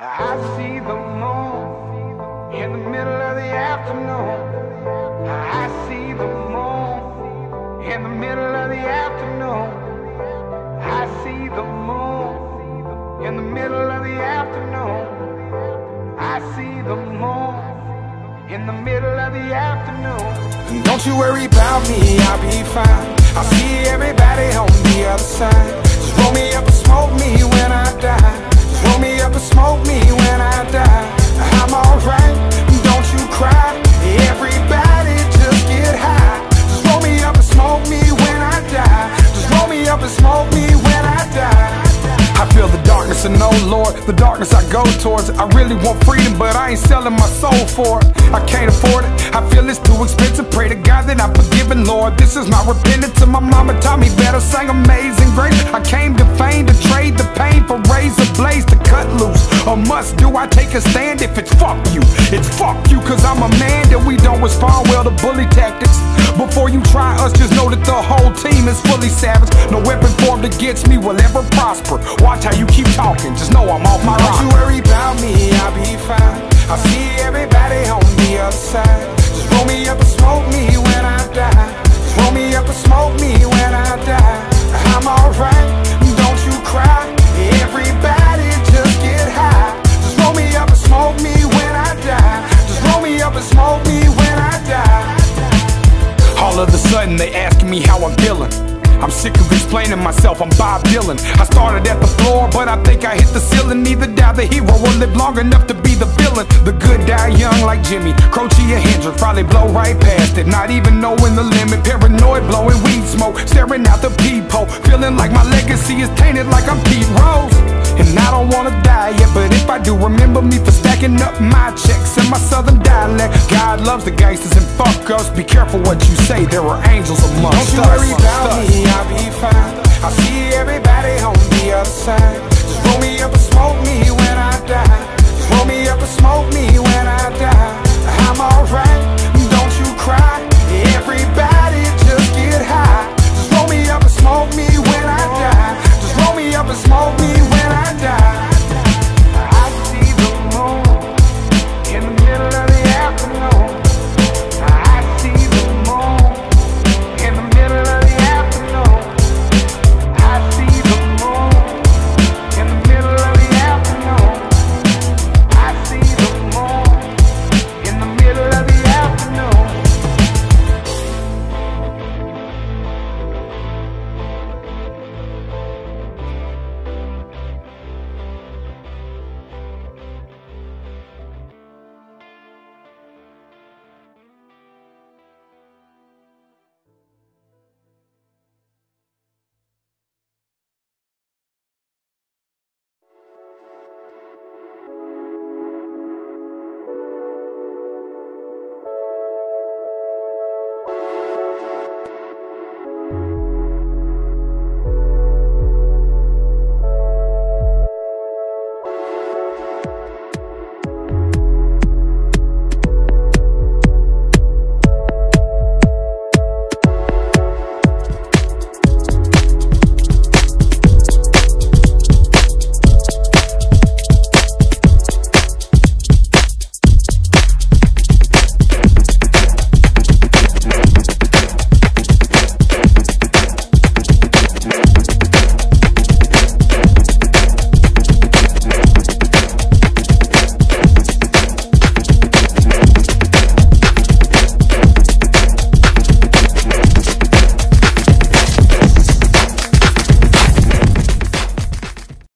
I see the moon in the middle of the afternoon. I see the moon in the middle of the afternoon. I see the moon in the middle of the afternoon. I see the moon in the middle of the afternoon. Don't you worry about me, I'll be fine. I see everybody on the other side. Just roll me up and smoke me when I die. Roll me up and smoke me when I die. I'm alright, don't you cry. Everybody just get high. Just roll me up and smoke me when I die. Just roll me up and smoke me when I die. I feel the darkness and oh Lord, the darkness I go towards. I really want freedom but I ain't selling my soul for it. I can't afford it, I feel it's too expensive. Pray to God that I'm forgiven, Lord. This is my repentance and my mama taught me better. Sang Amazing Grace. I came to fame to trade the pain for razor blades to cut loose. A must do, I take a stand if it's fuck you. It's fuck you cause I'm a man that we don't respond well to bully tactics. Before you try us, just know that the whole team is fully savage. No weapon formed against me will ever prosper. Watch how you keep talking, just know I'm off my rock. Don't you worry about me, I'll be fine. I see everybody on the other side. Just roll me up and smoke me when I die. Just roll me up and smoke me when I die. I'm alright, don't you cry. Everybody just get high. Just roll me up and smoke me when I die. Just roll me up and smoke me when I die. All of a sudden they asking me how I'm feeling. I'm sick of explaining myself, I'm Bob Dylan. I started at the floor, but I think I hit the ceiling. Neither die the hero or live long enough to be the villain. The good die young like Jimmy Croce or Hendrix, probably blow right past it, not even knowing the limit. Paranoid, blowing weed smoke, staring out the peephole, feeling like my legacy is tainted like I'm Pete Rose. And I don't wanna die yet, but if I do, remember me for stacking up my checks in my southern dialect. God loves the gangsters and fuck us. Be careful what you say, there are angels amongst us. Don't you worry about me, I'll be fine. I see everybody on the other side.